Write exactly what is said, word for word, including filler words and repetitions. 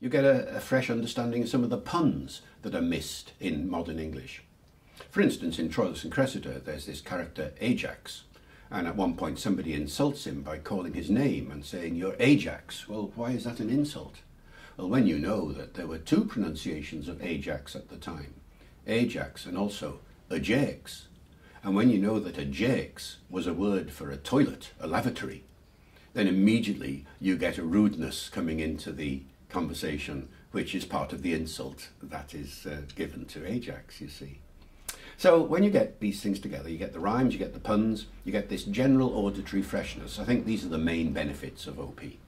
you get a, a fresh understanding of some of the puns that are missed in modern English. For instance, in Troilus and Cressida, there's this character Ajax, and at one point somebody insults him by calling his name and saying, "You're Ajax." Well, why is that an insult? Well, when you know that there were two pronunciations of Ajax at the time, Ajax and also Ajax, and when you know that Ajax was a word for a toilet, a lavatory, then immediately you get a rudeness coming into the conversation, which is part of the insult that is uh, given to Ajax, you see. So when you get these things together, you get the rhymes, you get the puns, you get this general auditory freshness. I think these are the main benefits of O P.